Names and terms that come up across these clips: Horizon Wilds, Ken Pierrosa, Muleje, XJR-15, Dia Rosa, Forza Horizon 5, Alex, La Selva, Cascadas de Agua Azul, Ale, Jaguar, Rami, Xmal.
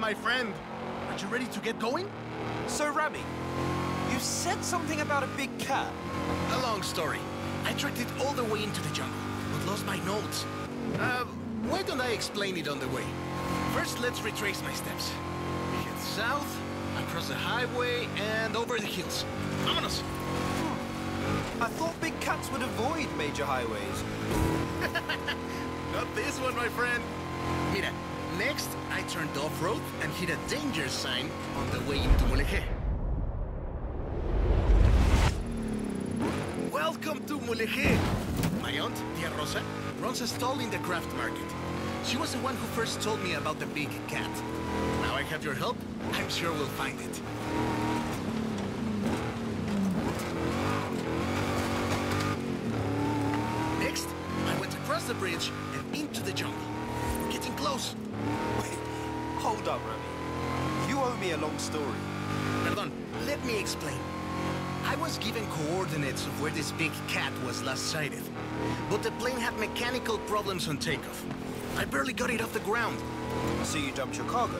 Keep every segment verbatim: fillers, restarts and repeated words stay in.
my friend. Are you ready to get going? So, Rami, you said something about a big cat. A long story. I tracked it all the way into the jungle, but lost my notes. Uh, why don't I explain it on the way? First, let's retrace my steps. We head south, across the highway, and over the hills. Vamonos! Hmm. I thought big cats would avoid major highways. Not this one, my friend. Mira, next, I turned off-road and hit a danger sign on the way into Muleje. Welcome to Muleje! My aunt, Dia Rosa, runs a stall in the craft market. She was the one who first told me about the big cat. Now I have your help, I'm sure we'll find it. Next, I went across the bridge and into the jungle. We're getting close. Wait, hold up, Rami. You owe me a long story. Pardon, let me explain. I was given coordinates of where this big cat was last sighted, but the plane had mechanical problems on takeoff. I barely got it off the ground. So you dumped your cargo?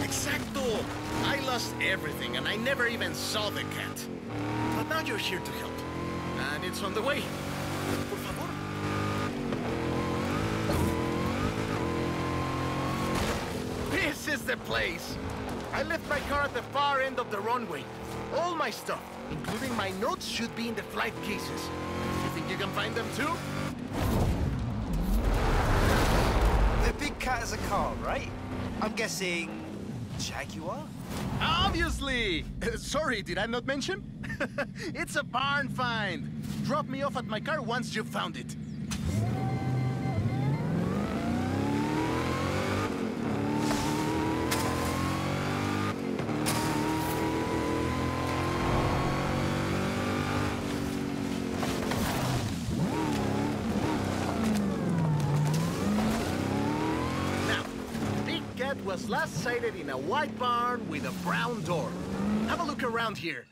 Exacto! I lost everything and I never even saw the cat. But now you're here to help. And it's on the way. Por favor. This is the place! I left my car at the far end of the runway. All my stuff, including my notes, should be in the flight cases. You think you can find them too? The big cat is a car, right? I'm guessing... Jaguar? Obviously! Uh, sorry, did I not mention? It's a barn find! Drop me off at my car once you've found it. Was last sighted in a white barn with a brown door. Have a look around here.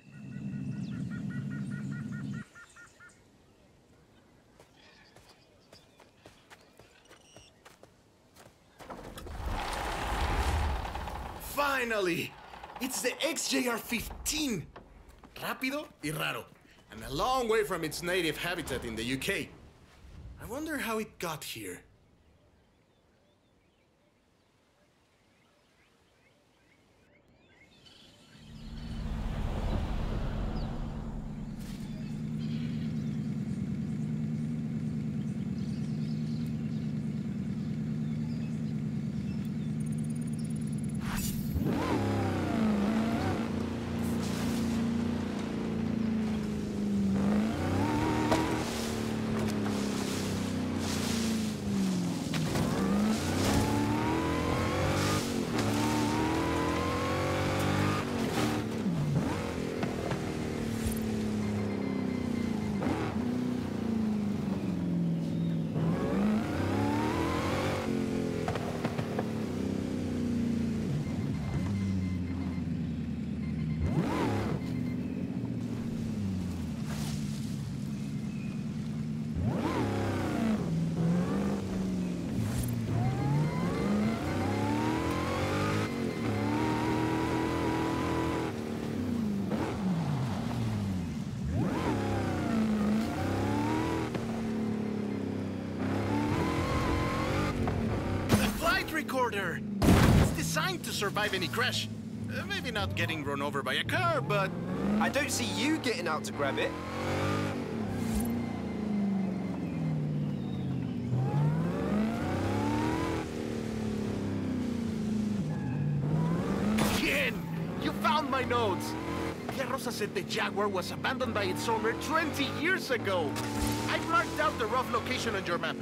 Finally! It's the X J R fifteen! Rápido y raro. And a long way from its native habitat in the U K. I wonder how it got here. Recorder. It's designed to survive any crash. Uh, maybe not getting run over by a car, but... I don't see you getting out to grab it. Ken! You found my notes! Dia Rosa said the Jaguar was abandoned by its owner twenty years ago. I've marked out the rough location on your map.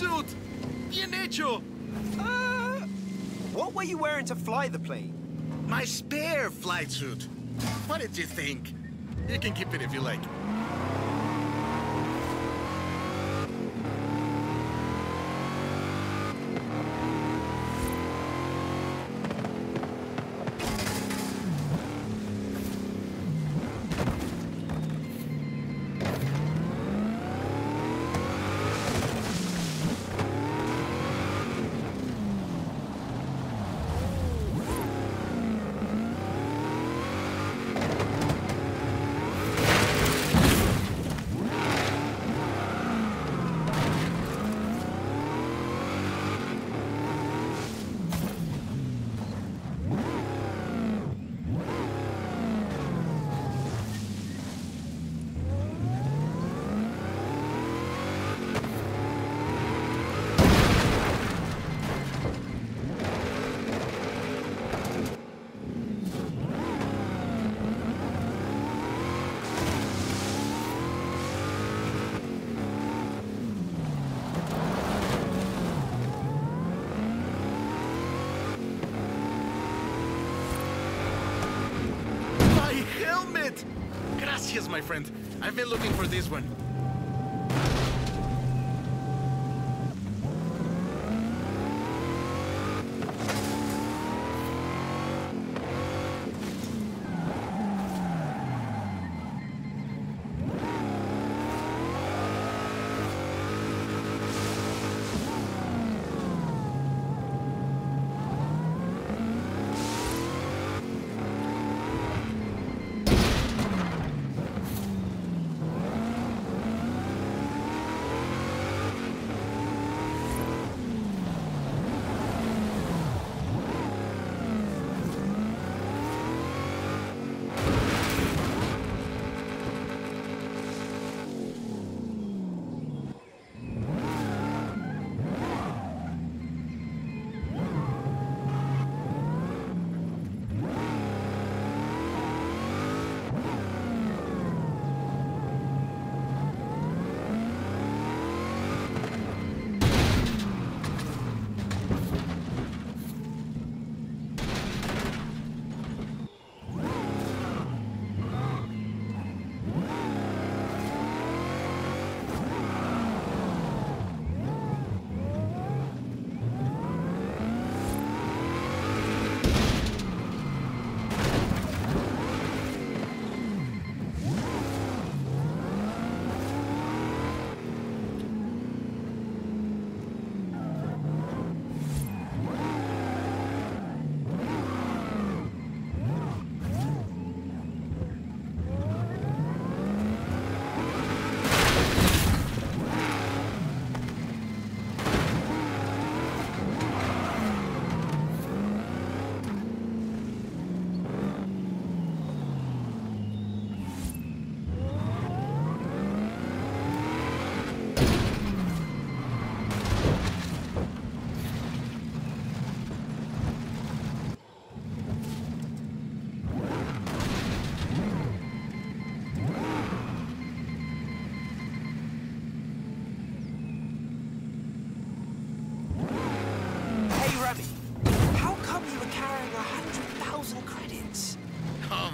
suit! Bien hecho! Uh, what were you wearing to fly the plane? My spare flight suit. What did you think? You can keep it if you like. Gracias, my friend. I've been looking for this one.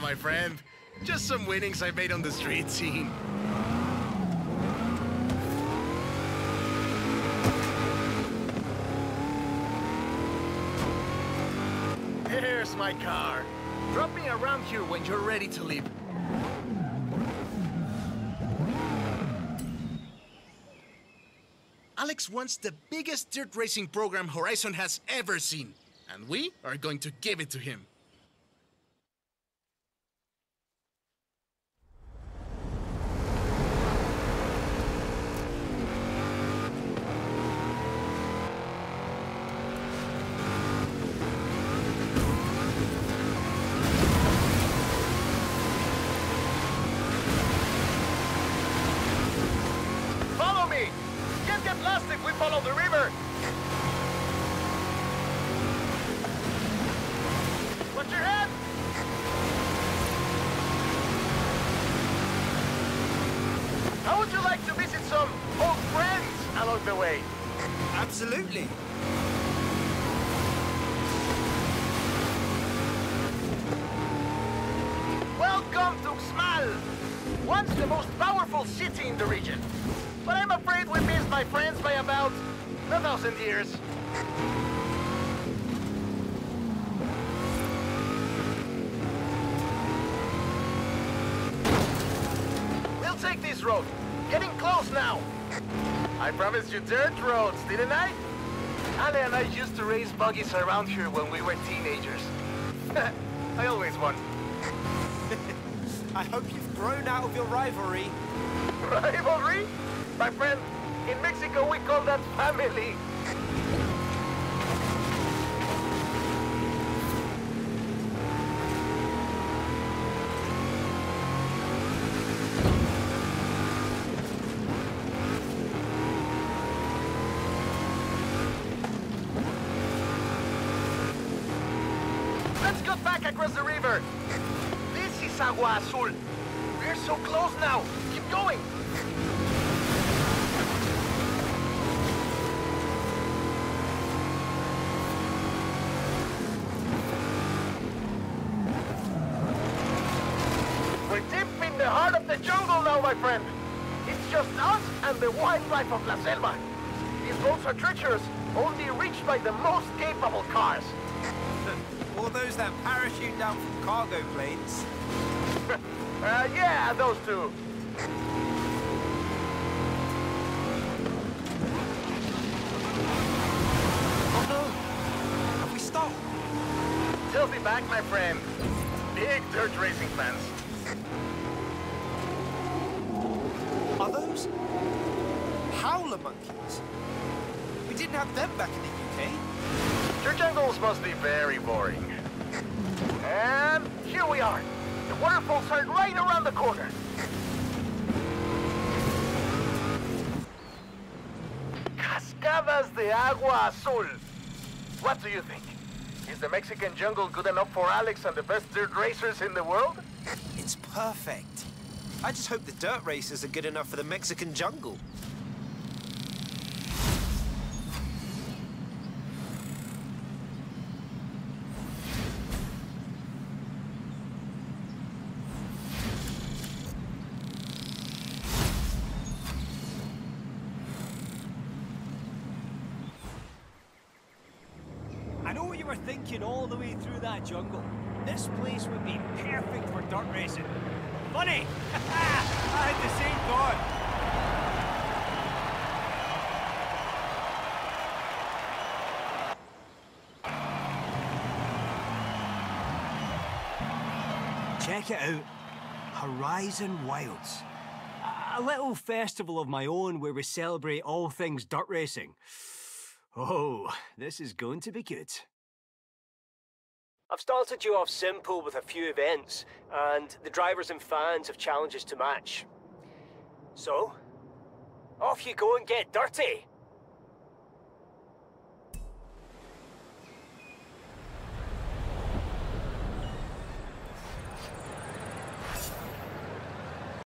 My friend, just some winnings I made on the street scene. Here's my car. Drop me around here when you're ready to leave. Alex wants the biggest dirt racing program Horizon has ever seen, and we are going to give it to him. How would you like to visit some old friends along the way? Absolutely. Welcome to Xmal, once the most powerful city in the region. But I'm afraid we missed my friends by about a thousand years. We'll take this road. Getting close now. I promised you dirt roads, didn't I? Ale and I used to race buggies around here when we were teenagers. I always won. I hope you've grown out of your rivalry. Rivalry? My friend, in Mexico we call that family. Let's go back across the river. This is Agua Azul. We're so close now. Keep going. We're deep in the heart of the jungle now, my friend. It's just us and the wildlife of La Selva. These roads are treacherous, only reached by the most capable cars. Or those that parachute down from cargo planes. uh, yeah, those two. Oh no! Have we stopped? They'll be back, my friend. Big dirt racing fans. Are those howler monkeys? We didn't have them back in the U K. Your jungles must be very boring. And here we are. The waterfalls are right around the corner. Cascadas de Agua Azul. What do you think? Is the Mexican jungle good enough for Alex and the best dirt racers in the world? It's perfect. I just hope the dirt racers are good enough for the Mexican jungle. Thinking all the way through that jungle, this place would be perfect for dirt racing. Funny! I had the same thought. Check it out, Horizon Wilds. A little festival of my own where we celebrate all things dirt racing. Oh, this is going to be good. I've started you off simple with a few events, and the drivers and fans have challenges to match. So, off you go and get dirty!